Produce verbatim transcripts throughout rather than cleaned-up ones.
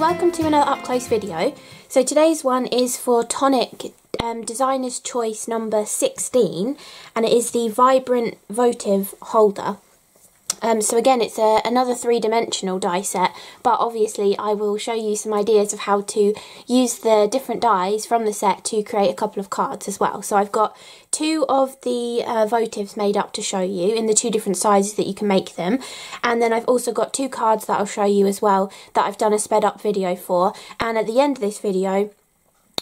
welcome to another up close video. So today's one is for Tonic um, Designer's Choice number sixteen, and it is the Vibrant Votive Holder. Um, so again, it's a, another three-dimensional die set, but obviously I will show you some ideas of how to use the different dies from the set to create a couple of cards as well. So I've got two of the uh, votives made up to show you in the two different sizes that you can make them, and then I've also got two cards that I'll show you as well that I've done a sped up video for, and at the end of this video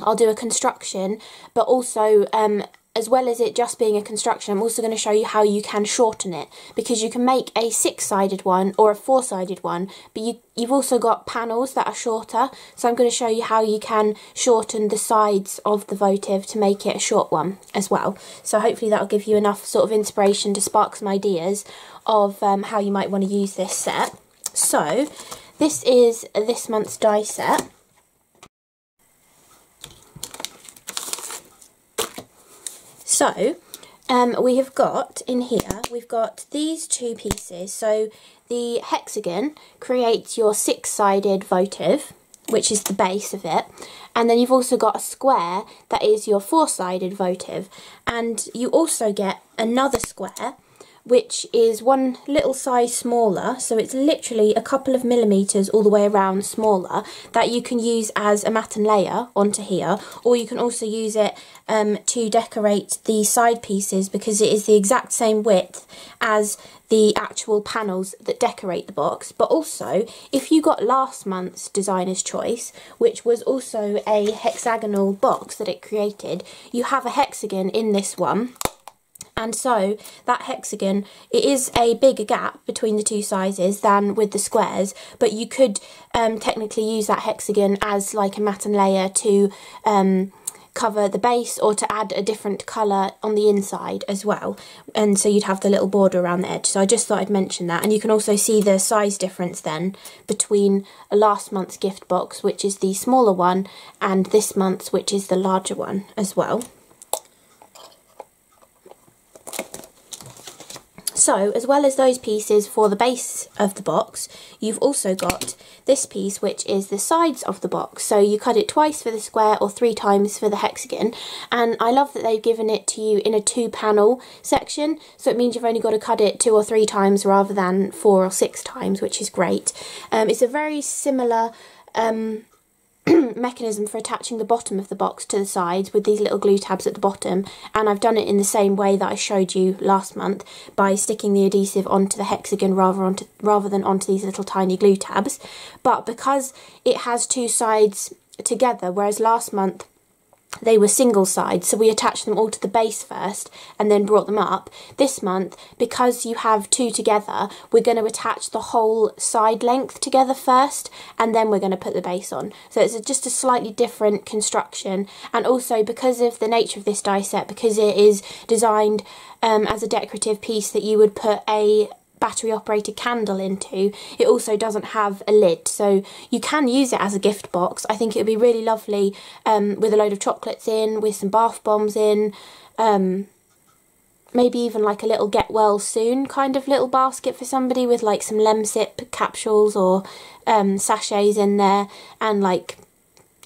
I'll do a construction, but also um, as well as it just being a construction, I'm also going to show you how you can shorten it, because you can make a six-sided one or a four-sided one, but you, you've also got panels that are shorter, so I'm going to show you how you can shorten the sides of the votive to make it a short one as well. So hopefully that'll give you enough sort of inspiration to spark some ideas of um, how you might want to use this set. So this is this month's die set. So, um, we have got, in here, we've got these two pieces. So, the hexagon creates your six-sided votive, which is the base of it. And then you've also got a square that is your four-sided votive. And you also get another square, which is one little size smaller, so it's literally a couple of millimetres all the way around smaller, that you can use as a matten layer onto here, or you can also use it um, to decorate the side pieces, because it is the exact same width as the actual panels that decorate the box. But also, if you got last month's Designer's Choice, which was also a hexagonal box that it created, you have a hexagon in this one. And so that hexagon, it is a bigger gap between the two sizes than with the squares, but you could um, technically use that hexagon as like a matten layer to um, cover the base, or to add a different colour on the inside as well. And so you'd have the little border around the edge. So I just thought I'd mention that. And you can also see the size difference then between last month's gift box, which is the smaller one, and this month's, which is the larger one as well. So, as well as those pieces for the base of the box, you've also got this piece, which is the sides of the box. So you cut it twice for the square or three times for the hexagon. And I love that they've given it to you in a two-panel section, so it means you've only got to cut it two or three times rather than four or six times, which is great. Um, it's a very similar um, mechanism for attaching the bottom of the box to the sides with these little glue tabs at the bottom, and I've done it in the same way that I showed you last month, by sticking the adhesive onto the hexagon rather onto rather than onto these little tiny glue tabs. But because it has two sides together, whereas last month they were single sides, so we attached them all to the base first and then brought them up. This month, because you have two together, we're going to attach the whole side length together first, and then we're going to put the base on. So it's just a slightly different construction, and also because of the nature of this die set, because it is designed um, as a decorative piece that you would put a battery operated candle into, it also doesn't have a lid, so you can use it as a gift box. I think it would be really lovely um, with a load of chocolates in, with some bath bombs in, um, maybe even like a little get well soon kind of little basket for somebody, with like some Lem Sip capsules or um, sachets in there, and like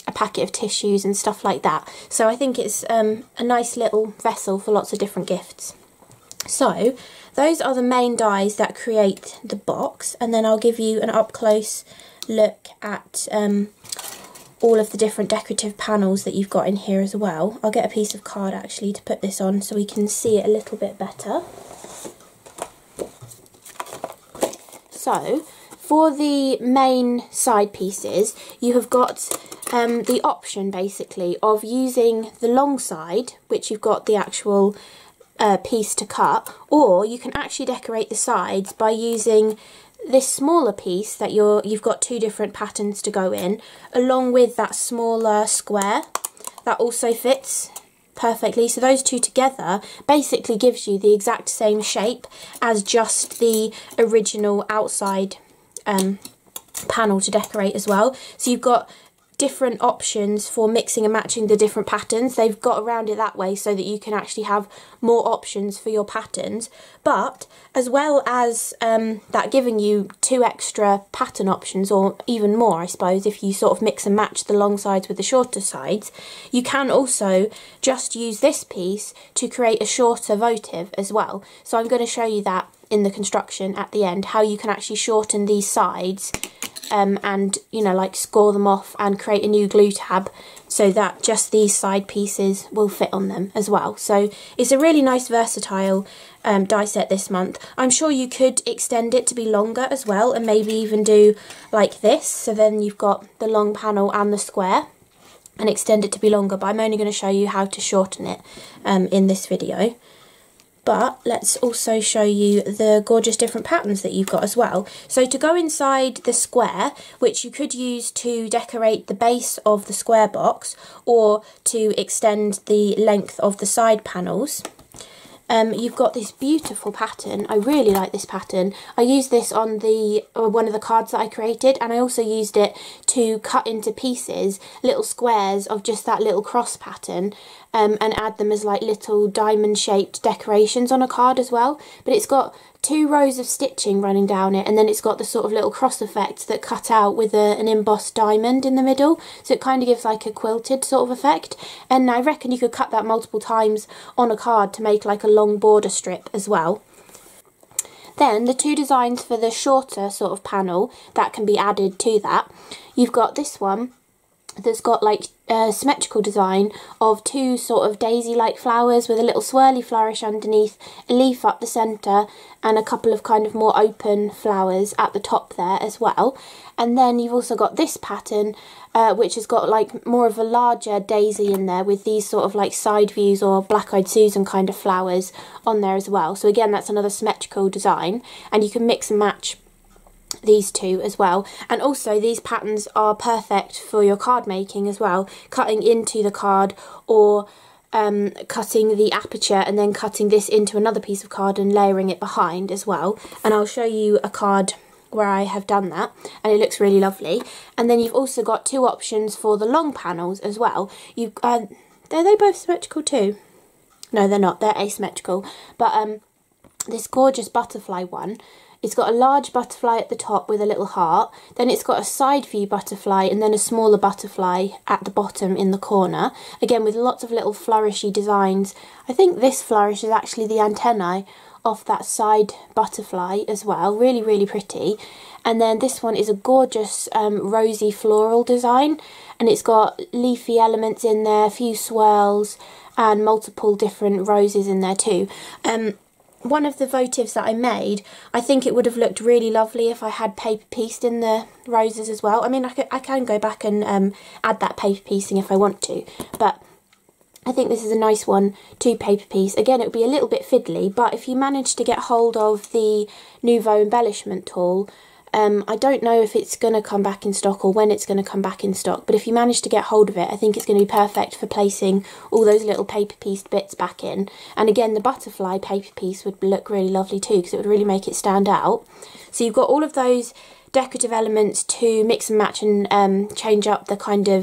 a packet of tissues and stuff like that. So I think it's um, a nice little vessel for lots of different gifts. So those are the main dies that create the box, and then I'll give you an up-close look at um, all of the different decorative panels that you've got in here as well. I'll get a piece of card actually to put this on so we can see it a little bit better. So for the main side pieces, you have got um, the option basically of using the long side, which you've got the actual Uh, piece to cut, or you can actually decorate the sides by using this smaller piece that you're you've got two different patterns to go in, along with that smaller square that also fits perfectly. So those two together basically gives you the exact same shape as just the original outside um, panel to decorate as well. So you've got different options for mixing and matching the different patterns. They've got around it that way so that you can actually have more options for your patterns, but as well as um, that giving you two extra pattern options, or even more I suppose if you sort of mix and match the long sides with the shorter sides, you can also just use this piece to create a shorter votive as well. So I'm going to show you that in the construction at the end, how you can actually shorten these sides um, and, you know, like score them off and create a new glue tab so that just these side pieces will fit on them as well. So it's a really nice versatile um, die set this month. I'm sure you could extend it to be longer as well and maybe even do like this, so then you've got the long panel and the square, and extend it to be longer, but I'm only going to show you how to shorten it um, in this video. But let's also show you the gorgeous different patterns that you've got as well. So to go inside the square, which you could use to decorate the base of the square box or to extend the length of the side panels, um, you've got this beautiful pattern. I really like this pattern. I used this on the uh, one of the cards that I created, and I also used it to cut into pieces little squares of just that little cross pattern. Um, and add them as like little diamond shaped decorations on a card as well. But it's got two rows of stitching running down it, and then it's got the sort of little cross effect that cut out with a, an embossed diamond in the middle, so it kind of gives like a quilted sort of effect. And I reckon you could cut that multiple times on a card to make like a long border strip as well. Then the two designs for the shorter sort of panel that can be added to that, you've got this one that's got like a symmetrical design of two sort of daisy-like flowers with a little swirly flourish underneath, a leaf up the centre, and a couple of kind of more open flowers at the top there as well. And then you've also got this pattern uh, which has got like more of a larger daisy in there with these sort of like side views or black-eyed Susan kind of flowers on there as well. So again, that's another symmetrical design, and you can mix and match these two as well. And also these patterns are perfect for your card making as well, cutting into the card or um, cutting the aperture and then cutting this into another piece of card and layering it behind as well. And I'll show you a card where I have done that, and it looks really lovely. And then you've also got two options for the long panels as well. You've uh, are they both symmetrical too? No, they're not, they're asymmetrical. But um, this gorgeous butterfly one, it's got a large butterfly at the top with a little heart, then it's got a side view butterfly and then a smaller butterfly at the bottom in the corner, again with lots of little flourishy designs. I think this flourish is actually the antennae off that side butterfly as well, really really pretty. And then this one is a gorgeous um, rosy floral design, and it's got leafy elements in there, a few swirls and multiple different roses in there too. Um, One of the votives that I made, I think it would have looked really lovely if I had paper pieced in the roses as well. I mean, I can, I can go back and um, add that paper piecing if I want to, but I think this is a nice one to paper piece. Again, it would be a little bit fiddly, but if you manage to get hold of the Nuvo embellishment tool, um, I don't know if it's going to come back in stock or when it's going to come back in stock, but if you manage to get hold of it, I think it's going to be perfect for placing all those little paper pieced bits back in. And again, the butterfly paper piece would look really lovely too, because it would really make it stand out. So you've got all of those decorative elements to mix and match and um, change up the kind of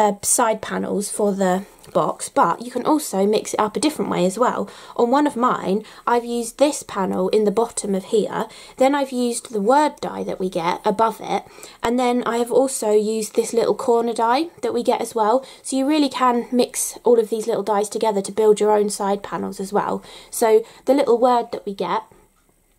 uh, side panels for the box, but you can also mix it up a different way as well. On one of mine, I've used this panel in the bottom of here, then I've used the word die that we get above it, and then I have also used this little corner die that we get as well. So you really can mix all of these little dies together to build your own side panels as well. So the little word that we get,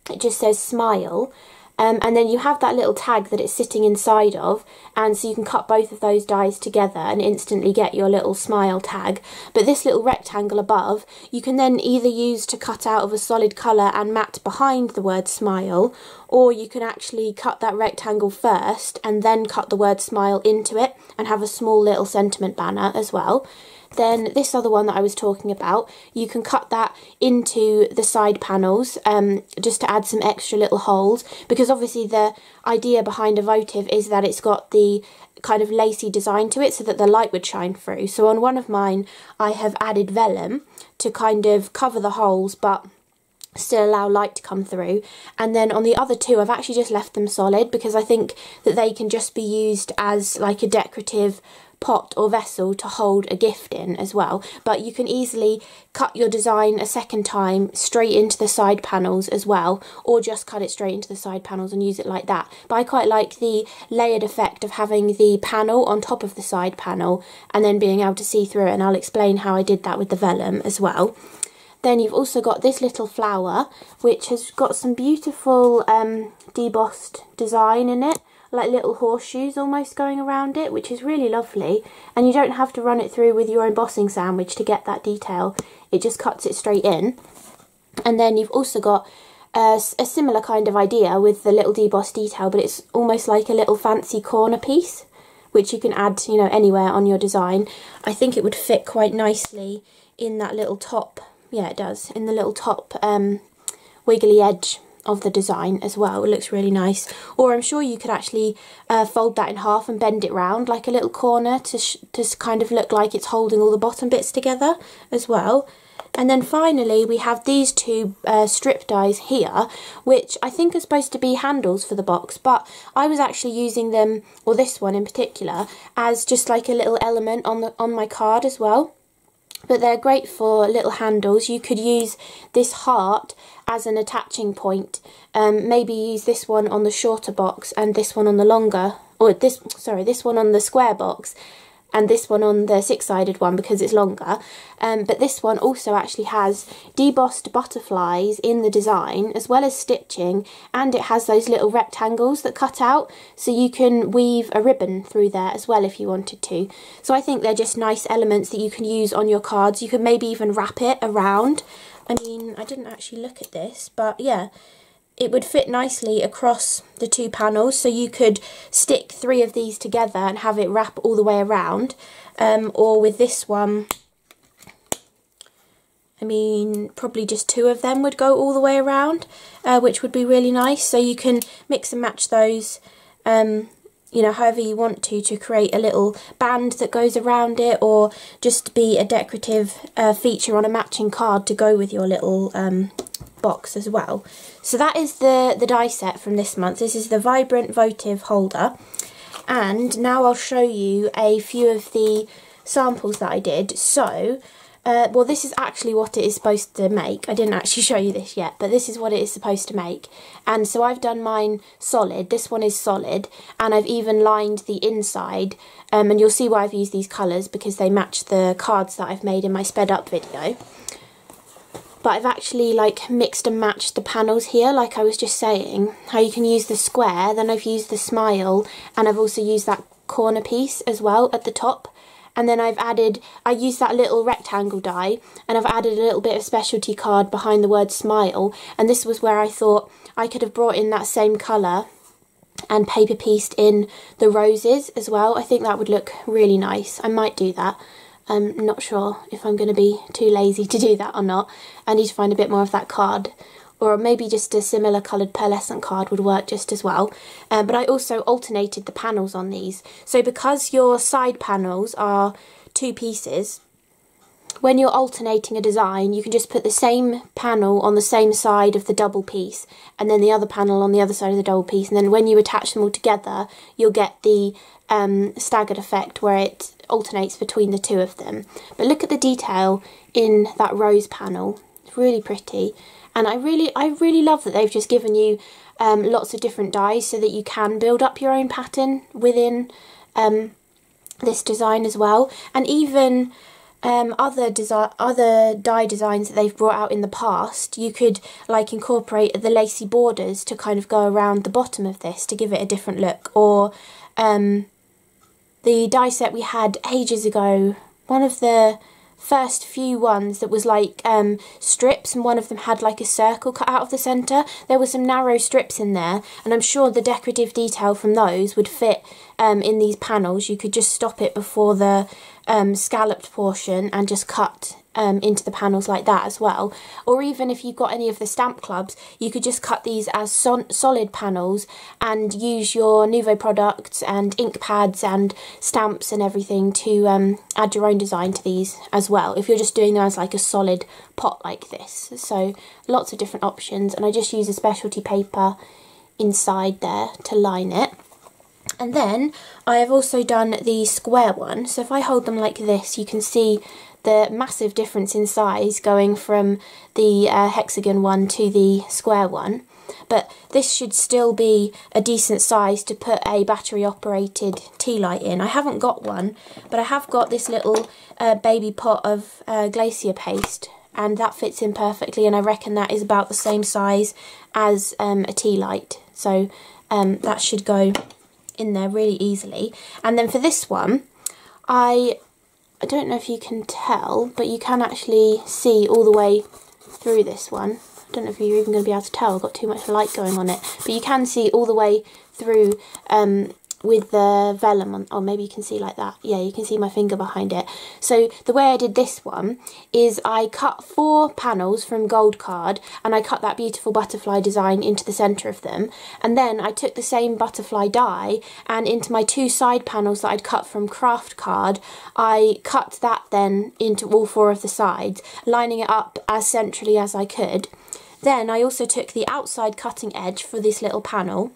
it just says smile. Um, and then you have that little tag that it's sitting inside of, and so you can cut both of those dies together and instantly get your little smile tag. But this little rectangle above, you can then either use to cut out of a solid colour and mat behind the word smile, or you can actually cut that rectangle first and then cut the word smile into it and have a small little sentiment banner as well. Then this other one that I was talking about, you can cut that into the side panels um, just to add some extra little holes, because obviously the idea behind a votive is that it's got the kind of lacy design to it so that the light would shine through. So on one of mine, I have added vellum to kind of cover the holes but still allow light to come through. And then on the other two, I've actually just left them solid because I think that they can just be used as like a decorative pot or vessel to hold a gift in as well. But you can easily cut your design a second time straight into the side panels as well, or just cut it straight into the side panels and use it like that. But I quite like the layered effect of having the panel on top of the side panel and then being able to see through it, and I'll explain how I did that with the vellum as well. Then you've also got this little flower, which has got some beautiful um, debossed design in it, like little horseshoes almost going around it, which is really lovely. And you don't have to run it through with your embossing sandwich to get that detail. It just cuts it straight in. And then you've also got a, a similar kind of idea with the little debossed detail, but it's almost like a little fancy corner piece, which you can add, you know, anywhere on your design. I think it would fit quite nicely in that little top. Yeah, it does, in the little top um, wiggly edge of the design as well. It looks really nice. Or I'm sure you could actually uh, fold that in half and bend it round like a little corner to, sh to kind of look like it's holding all the bottom bits together as well. And then finally we have these two uh, strip dies here, which I think are supposed to be handles for the box, but I was actually using them, or this one in particular, as just like a little element on the on my card as well. But they're great for little handles. You could use this heart as an attaching point. Um, maybe use this one on the shorter box and this one on the longer, or this, sorry, this one on the square box and this one on the six-sided one because it's longer. Um, but this one also actually has debossed butterflies in the design as well as stitching, and it has those little rectangles that cut out, so you can weave a ribbon through there as well if you wanted to. So I think they're just nice elements that you can use on your cards. You can maybe even wrap it around. I mean, I didn't actually look at this, but yeah, it would fit nicely across the two panels, so you could stick three of these together and have it wrap all the way around. Um, or with this one, I mean, probably just two of them would go all the way around, uh, which would be really nice. So you can mix and match those, um, you know, however you want to, to create a little band that goes around it, or just be a decorative uh, feature on a matching card to go with your little um, box as well. So that is the the die set from this month. This is the Vibrant Votive Holder, and now I'll show you a few of the samples that I did. So uh, well, this is actually what it is supposed to make. I didn't actually show you this yet, but this is what it is supposed to make. And so I've done mine solid. This one is solid, and I've even lined the inside, um, and you'll see why I've used these colours, because they match the cards that I've made in my sped up video. But I've actually like mixed and matched the panels here, like I was just saying, how you can use the square, then I've used the smile, and I've also used that corner piece as well at the top. And then I've added, I used that little rectangle die, and I've added a little bit of specialty card behind the word smile. And this was where I thought I could have brought in that same colour and paper pieced in the roses as well. I think that would look really nice. I might do that. I'm not sure if I'm going to be too lazy to do that or not. I need to find a bit more of that card, or maybe just a similar coloured pearlescent card would work just as well. Um, but I also alternated the panels on these. So because your side panels are two pieces, when you're alternating a design, you can just put the same panel on the same side of the double piece, and then the other panel on the other side of the double piece, and then when you attach them all together, you'll get the um, staggered effect where it alternates between the two of them. But look at the detail in that rose panel. It's really pretty, and I really, I really love that they've just given you um, lots of different dies so that you can build up your own pattern within um, this design as well, and even. Um, other design, other die designs that they've brought out in the past, you could like incorporate the lacy borders to kind of go around the bottom of this to give it a different look. Or um, the die set we had ages ago, one of the first few ones that was like um, strips, and one of them had like a circle cut out of the centre. There were some narrow strips in there, and I'm sure the decorative detail from those would fit um, in these panels. You could just stop it before the um, scalloped portion and just cut um, into the panels like that as well. Or even if you've got any of the stamp clubs, you could just cut these as so solid panels and use your Nuvo products and ink pads and stamps and everything to um, add your own design to these as well, if you're just doing them as like a solid pot like this. So lots of different options, and I just use a specialty paper inside there to line it. And then I have also done the square one, so if I hold them like this, you can see the massive difference in size going from the uh, hexagon one to the square one. But this should still be a decent size to put a battery operated tea light in. I haven't got one, but I have got this little uh, baby pot of uh, glacier paste, and that fits in perfectly, and I reckon that is about the same size as um, a tea light, so um, that should go in there really easily. And then for this one, I, I don't know if you can tell, but you can actually see all the way through this one. I don't know if you're even going to be able to tell, I've got too much light going on it, but you can see all the way through um, with the vellum on. Oh, maybe you can see like that. Yeah, you can see my finger behind it. So the way I did this one is I cut four panels from gold card, and I cut that beautiful butterfly design into the centre of them, and then I took the same butterfly die, and into my two side panels that I'd cut from craft card, I cut that then into all four of the sides, lining it up as centrally as I could. Then I also took the outside cutting edge for this little panel,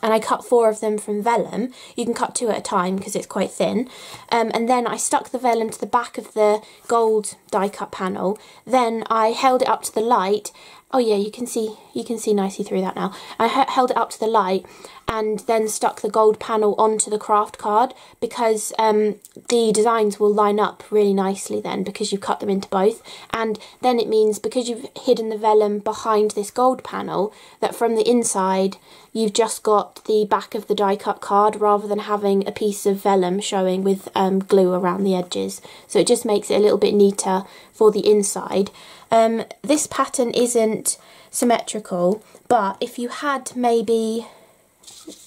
and I cut four of them from vellum. You can cut two at a time because it's quite thin. Um, and then I stuck the vellum to the back of the gold die cut panel. Then I held it up to the light. Oh yeah, you can see you can see nicely through that now. I held it up to the light and then stuck the gold panel onto the craft card, because um, the designs will line up really nicely then, because you've cut them into both. And then it means, because you've hidden the vellum behind this gold panel, that from the inside you've just got the back of the die cut card, rather than having a piece of vellum showing with um, glue around the edges. So it just makes it a little bit neater for the inside. Um, this pattern isn't symmetrical, but if you had maybe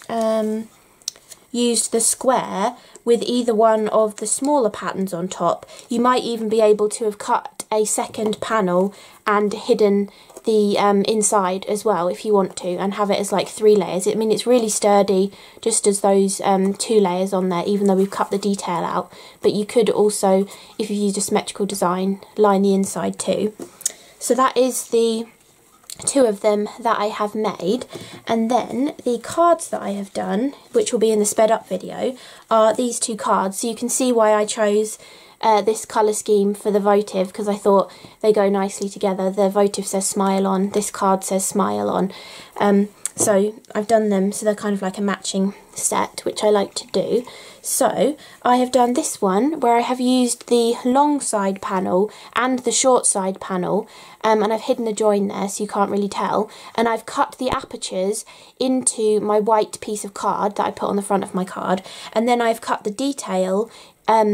um, used the square with either one of the smaller patterns on top, you might even be able to have cut a second panel and hidden the um, inside as well, if you want to, and have it as like three layers. I mean, it's really sturdy, just as those um, two layers on there, even though we've cut the detail out. But you could also, if you used a symmetrical design, line the inside too. So that is the two of them that I have made. And then the cards that I have done, which will be in the sped up video, are these two cards. So you can see why I chose Uh, this colour scheme for the votive, because I thought they go nicely together. The votive says smile on, this card says smile on. Um, so I've done them so they're kind of like a matching set, which I like to do. So I have done this one where I have used the long side panel and the short side panel, um, and I've hidden a join there so you can't really tell, and I've cut the apertures into my white piece of card that I put on the front of my card, and then I've cut the detail um,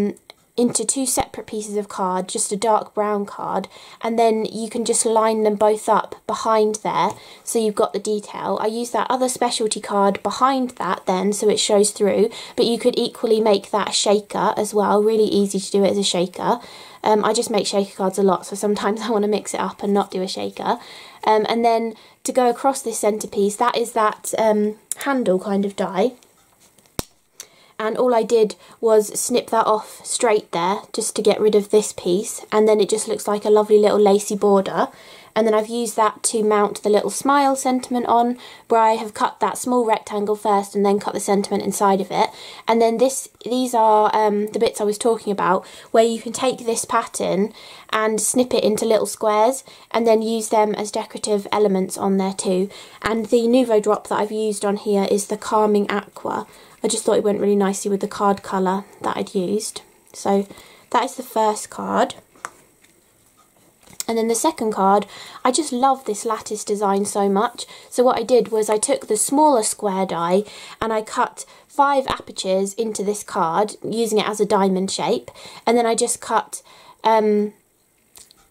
into two separate pieces of card, just a dark brown card, and then you can just line them both up behind there, so you've got the detail. I use that other specialty card behind that then, so it shows through, but you could equally make that a shaker as well. Really easy to do it as a shaker. Um, I just make shaker cards a lot, so sometimes I want to mix it up and not do a shaker. Um, and then to go across this centrepiece, that is that um, handle kind of die. And all I did was snip that off straight there, just to get rid of this piece, and then it just looks like a lovely little lacy border. And then I've used that to mount the little smile sentiment on, where I have cut that small rectangle first and then cut the sentiment inside of it. And then this, these are um, the bits I was talking about, where you can take this pattern and snip it into little squares and then use them as decorative elements on there too. And the Nuvo drop that I've used on here is the Calming Aqua. I just thought it went really nicely with the card colour that I'd used. So that is the first card. And then the second card, I just love this lattice design so much. So what I did was I took the smaller square die and I cut five apertures into this card, using it as a diamond shape. And then I just cut um,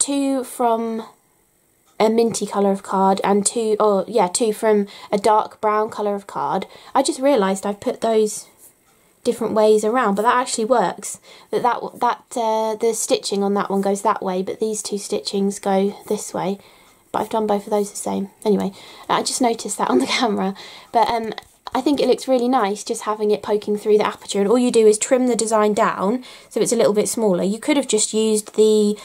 two from a minty colour of card and two, oh yeah, two from a dark brown colour of card. I just realised I've put those different ways around, but that actually works. That that that uh, the stitching on that one goes that way, but these two stitchings go this way. But I've done both of those the same. Anyway, I just noticed that on the camera. But um, I think it looks really nice just having it poking through the aperture. And all you do is trim the design down so it's a little bit smaller. You could have just used the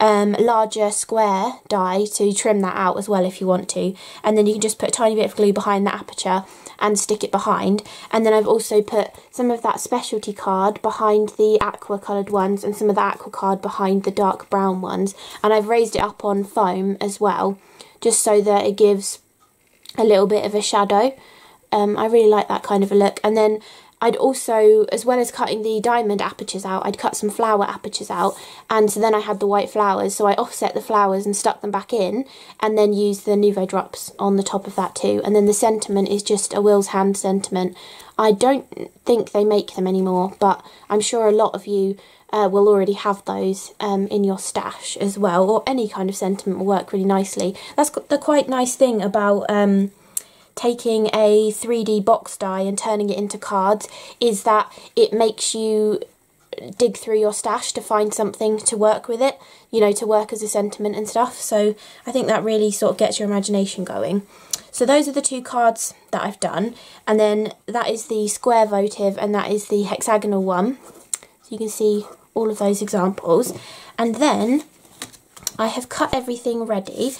um, larger square die to trim that out as well if you want to. And then you can just put a tiny bit of glue behind the aperture and stick it behind. And then I've also put some of that specialty card behind the aqua coloured ones and some of the aqua card behind the dark brown ones, and I've raised it up on foam as well just so that it gives a little bit of a shadow. um, I really like that kind of a look. And then I'd also, as well as cutting the diamond apertures out, I'd cut some flower apertures out, and so then I had the white flowers, so I offset the flowers and stuck them back in, and then used the Nuvo drops on the top of that too. And then the sentiment is just a Will's Hand sentiment. I don't think they make them anymore, but I'm sure a lot of you uh, will already have those um, in your stash as well, or any kind of sentiment will work really nicely. That's the quite nice thing about Um, taking a three D box die and turning it into cards, is that it makes you dig through your stash to find something to work with it, you know, to work as a sentiment and stuff. So I think that really sort of gets your imagination going. So those are the two cards that I've done, and then that is the square votive and that is the hexagonal one. So you can see all of those examples. And then I have cut everything ready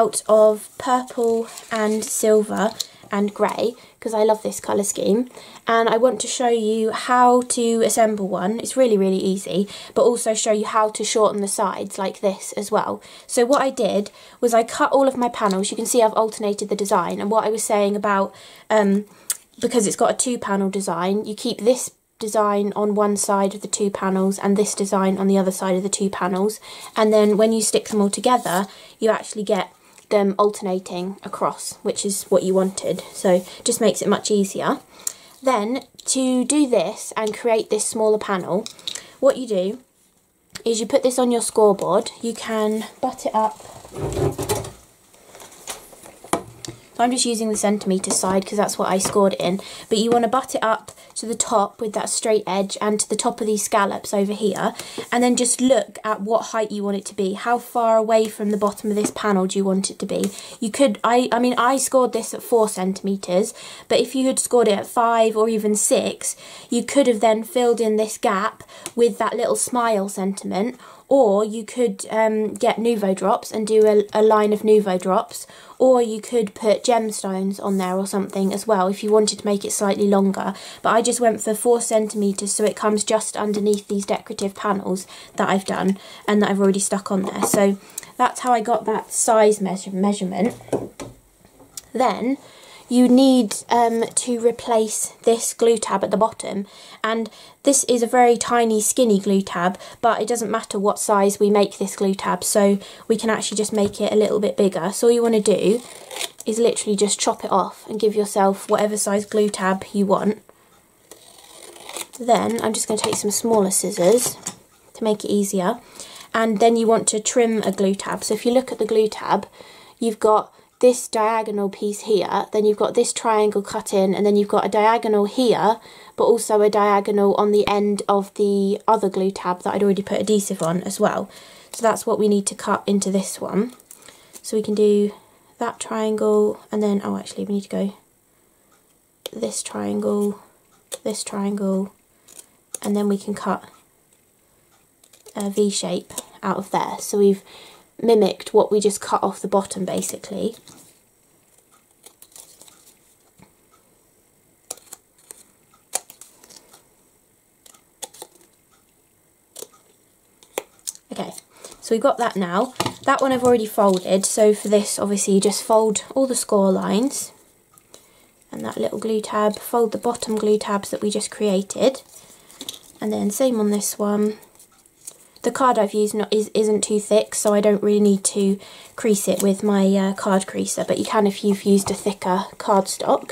out of purple and silver and grey, because I love this colour scheme, and I want to show you how to assemble one. It's really really easy, but also show you how to shorten the sides like this as well. So what I did was I cut all of my panels. You can see I've alternated the design, and what I was saying about um, because it's got a two panel design, you keep this design on one side of the two panels and this design on the other side of the two panels, and then when you stick them all together you actually get them alternating across, which is what you wanted, so just makes it much easier. Then to do this and create this smaller panel, what you do is you put this on your scoreboard. You can butt it up. I'm just using the centimetre side because that's what I scored it in, but you want to butt it up to the top with that straight edge and to the top of these scallops over here, and then just look at what height you want it to be. How far away from the bottom of this panel do you want it to be? You could, I, I mean I scored this at four centimetres, but if you had scored it at five or even six, you could have then filled in this gap with that little smile sentiment. Or you could um, get Nuvo drops and do a, a line of Nuvo drops, or you could put gemstones on there or something as well if you wanted to make it slightly longer. But I just went for four centimetres, so it comes just underneath these decorative panels that I've done and that I've already stuck on there. So that's how I got that size measure measurement. Then you need um, to replace this glue tab at the bottom, and this is a very tiny skinny glue tab, but it doesn't matter what size we make this glue tab, so we can actually just make it a little bit bigger. So all you want to do is literally just chop it off and give yourself whatever size glue tab you want. Then I'm just going to take some smaller scissors to make it easier, and then you want to trim a glue tab. So if you look at the glue tab, you've got this diagonal piece here, then you've got this triangle cut in, and then you've got a diagonal here, but also a diagonal on the end of the other glue tab that I'd already put adhesive on as well. So that's what we need to cut into this one. So we can do that triangle, and then, oh actually we need to go this triangle, this triangle, and then we can cut a V shape out of there. So we've mimicked what we just cut off the bottom basically. Okay, so we've got that now. That one I've already folded, so for this obviously you just fold all the score lines and that little glue tab, fold the bottom glue tabs that we just created, and then same on this one. The card I've used not, is, isn't too thick, so I don't really need to crease it with my uh, card creaser, but you can if you've used a thicker cardstock.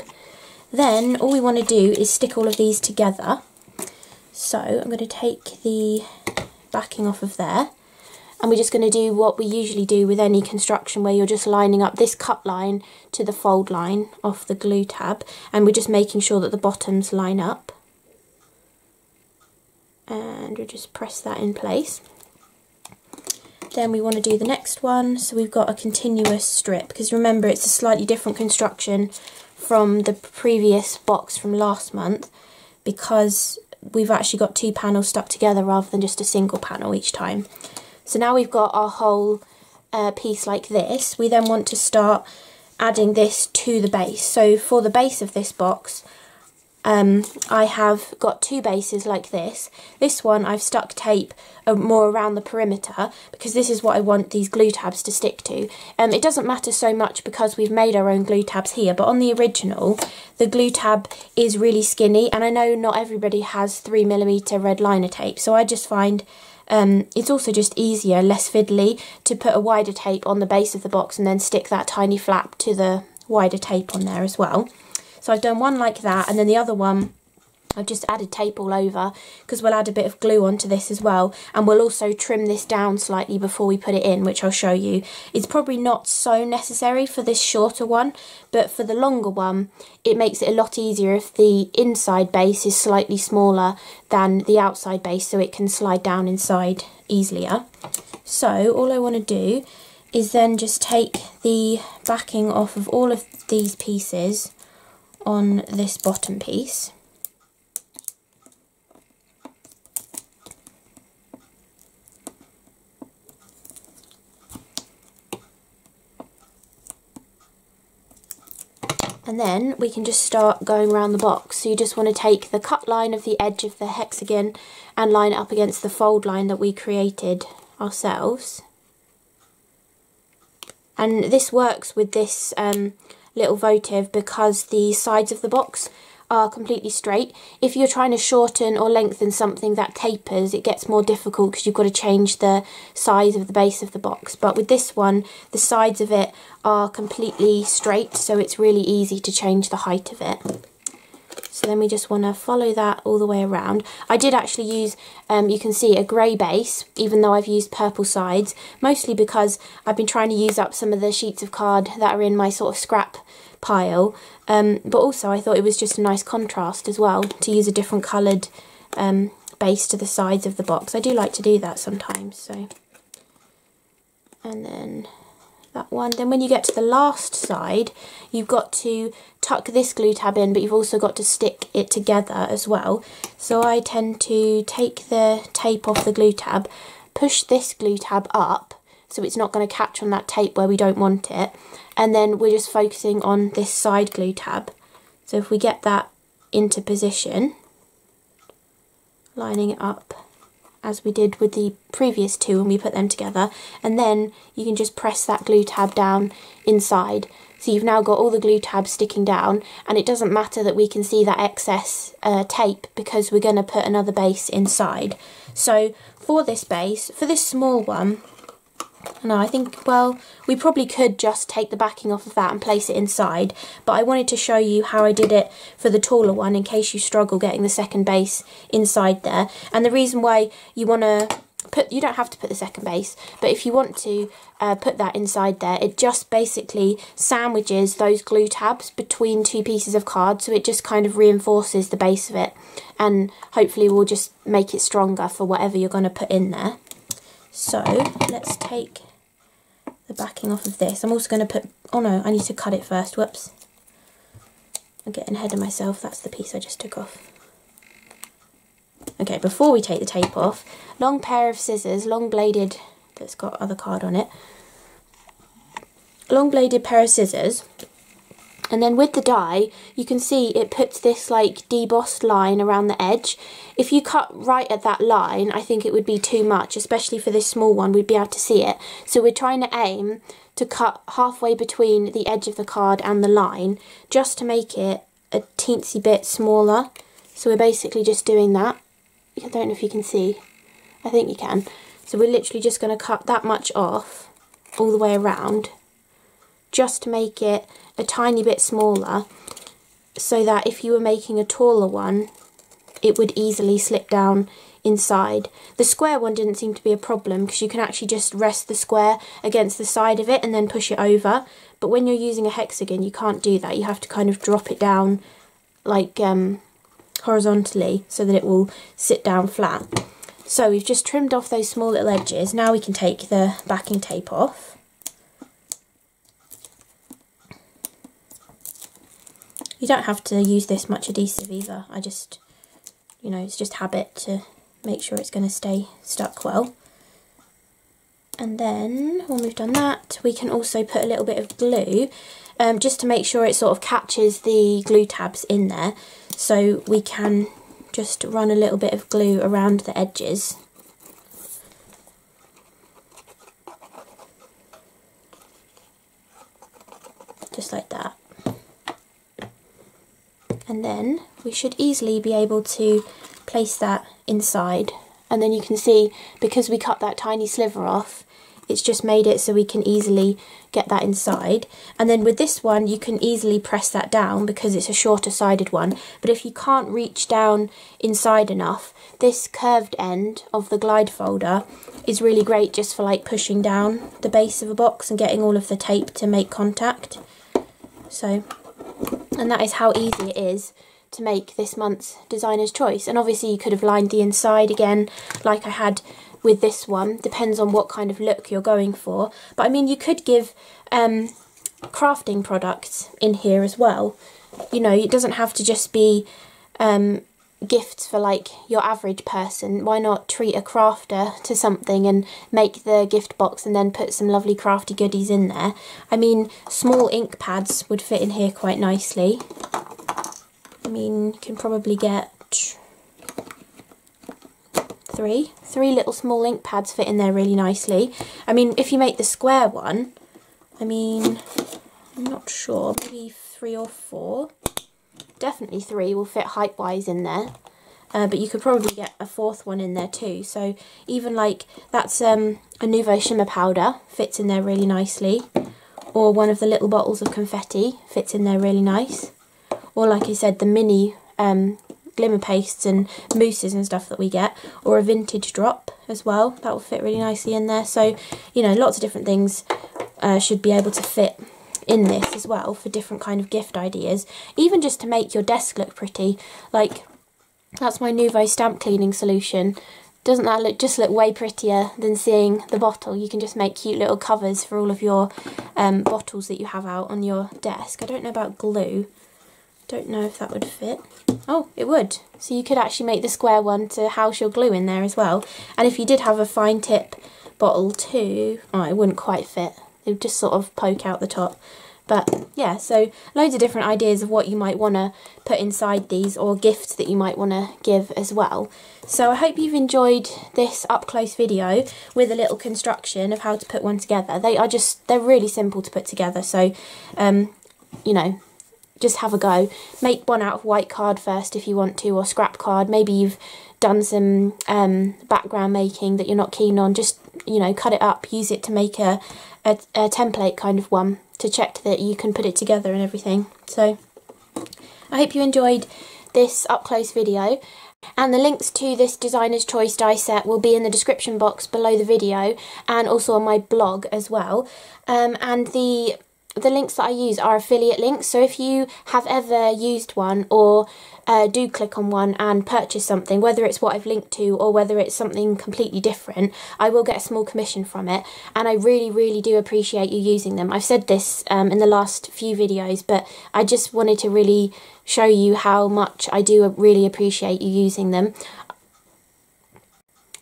Then all we want to do is stick all of these together. So I'm going to take the backing off of there, and we're just going to do what we usually do with any construction where you're just lining up this cut line to the fold line off the glue tab, and we're just making sure that the bottoms line up. and we just press that in place. Then we want to do the next one, so we've got a continuous strip, because remember it's a slightly different construction from the previous box from last month, because we've actually got two panels stuck together rather than just a single panel each time. So now we've got our whole uh, piece like this. We then want to start adding this to the base. So for the base of this box, Um, I have got two bases like this. This one I've stuck tape more around the perimeter because this is what I want these glue tabs to stick to. Um, it doesn't matter so much because we've made our own glue tabs here, but on the original the glue tab is really skinny, and I know not everybody has three millimeter red liner tape, so I just find um, it's also just easier, less fiddly, to put a wider tape on the base of the box and then stick that tiny flap to the wider tape on there as well. So I've done one like that, and then the other one I've just added tape all over because we'll add a bit of glue onto this as well, and we'll also trim this down slightly before we put it in, which I'll show you. It's probably not so necessary for this shorter one, but for the longer one it makes it a lot easier if the inside base is slightly smaller than the outside base, so it can slide down inside easier. So all I want to do is then just take the backing off of all of these pieces on this bottom piece, and then we can just start going around the box. So you just want to take the cut line of the edge of the hexagon and line it up against the fold line that we created ourselves, and this works with this um, little votive because the sides of the box are completely straight. If you're trying to shorten or lengthen something that tapers, it gets more difficult because you've got to change the size of the base of the box, but with this one the sides of it are completely straight, so it's really easy to change the height of it. So then we just want to follow that all the way around. I did actually use, um, you can see, a grey base, even though I've used purple sides, mostly because I've been trying to use up some of the sheets of card that are in my sort of scrap pile, um, but also I thought it was just a nice contrast as well to use a different coloured um, base to the sides of the box. I do like to do that sometimes. So, and then that one. Then when you get to the last side, you've got to tuck this glue tab in, but you've also got to stick it together as well. So I tend to take the tape off the glue tab, push this glue tab up so it's not going to catch on that tape where we don't want it, and then we're just focusing on this side glue tab. So if we get that into position, lining it up as we did with the previous two when we put them together, and then you can just press that glue tab down inside. So you've now got all the glue tabs sticking down, and it doesn't matter that we can see that excess uh, tape because we're going to put another base inside. So for this base, for this small one, no, I think, well, we probably could just take the backing off of that and place it inside, but I wanted to show you how I did it for the taller one in case you struggle getting the second base inside there. And the reason why you want to put, you don't have to put the second base, but if you want to uh, put that inside there, it just basically sandwiches those glue tabs between two pieces of card, so it just kind of reinforces the base of it, and hopefully will just make it stronger for whatever you're going to put in there. So let's take the backing off of this. I'm also going to put, oh no, I need to cut it first, whoops. I'm getting ahead of myself, that's the piece I just took off. Okay, before we take the tape off, long pair of scissors, long bladed, that's got other card on it. Long bladed pair of scissors, and then with the die you can see it puts this like debossed line around the edge. If you cut right at that line, I think it would be too much, especially for this small one, we'd be able to see it. So we're trying to aim to cut halfway between the edge of the card and the line, just to make it a teensy bit smaller. So we're basically just doing that. I don't know if you can see, I think you can. So we're literally just going to cut that much off all the way around, just to make it a tiny bit smaller, so that if you were making a taller one it would easily slip down inside. The square one didn't seem to be a problem because you can actually just rest the square against the side of it and then push it over, but when you're using a hexagon you can't do that, you have to kind of drop it down like um, horizontally so that it will sit down flat. So we've just trimmed off those small little edges. Now we can take the backing tape off. You don't have to use this much adhesive either. I just, you know, it's just habit to make sure it's going to stay stuck well. And then when we've done that, we can also put a little bit of glue um, just to make sure it sort of catches the glue tabs in there. So we can just run a little bit of glue around the edges. Just like that. And then we should easily be able to place that inside. And then you can see, because we cut that tiny sliver off, it's just made it so we can easily get that inside. And then with this one you can easily press that down because it's a shorter sided one. But if you can't reach down inside enough, this curved end of the glide folder is really great just for like pushing down the base of a box and getting all of the tape to make contact. So, and that is how easy it is to make this month's Designer's Choice. And obviously you could have lined the inside again like I had with this one, depends on what kind of look you're going for. But I mean, you could give um, crafting products in here as well. You know, it doesn't have to just be um, gifts for like your average person. Why not treat a crafter to something and make the gift box and then put some lovely crafty goodies in there? I mean, small ink pads would fit in here quite nicely. I mean, you can probably get three. Three little small ink pads fit in there really nicely. I mean, if you make the square one, I mean, I'm not sure, maybe three or four. Definitely three will fit height-wise in there. Uh, but you could probably get a fourth one in there too. So even like, that's um, a Nuvo shimmer powder, fits in there really nicely. Or one of the little bottles of confetti fits in there really nice. Or like I said, the mini um, glimmer pastes and mousses and stuff that we get, or a vintage drop as well, that will fit really nicely in there. So, you know, lots of different things uh, should be able to fit in this as well for different kind of gift ideas, even just to make your desk look pretty. Like, that's my Nuvo stamp cleaning solution. Doesn't that look just look way prettier than seeing the bottle? You can just make cute little covers for all of your um, bottles that you have out on your desk. I don't know about glue. Don't know if that would fit. Oh, it would. So you could actually make the square one to house your glue in there as well. And if you did have a fine tip bottle too, oh, it wouldn't quite fit. It would just sort of poke out the top. But yeah, so loads of different ideas of what you might want to put inside these, or gifts that you might want to give as well. So I hope you've enjoyed this up-close video with a little construction of how to put one together. They are just, they're really simple to put together. So, um, you know, just have a go. Make one out of white card first if you want to, or scrap card. Maybe you've done some um, background making that you're not keen on. Just, you know, cut it up, use it to make a, a, a template kind of one to check that you can put it together and everything. So I hope you enjoyed this up close video. And the links to this Designer's Choice die set will be in the description box below the video, and also on my blog as well. Um, and the The links that I use are affiliate links, so if you have ever used one, or uh, do click on one and purchase something, whether it's what I've linked to or whether it's something completely different, I will get a small commission from it. And I really, really do appreciate you using them. I've said this um, in the last few videos, but I just wanted to really show you how much I do really appreciate you using them.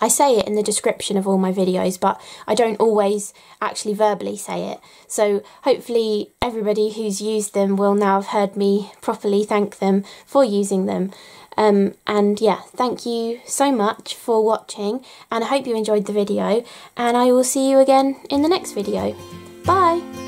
I say it in the description of all my videos, but I don't always actually verbally say it. So hopefully everybody who's used them will now have heard me properly thank them for using them. Um, and yeah, thank you so much for watching, and I hope you enjoyed the video, and I will see you again in the next video. Bye!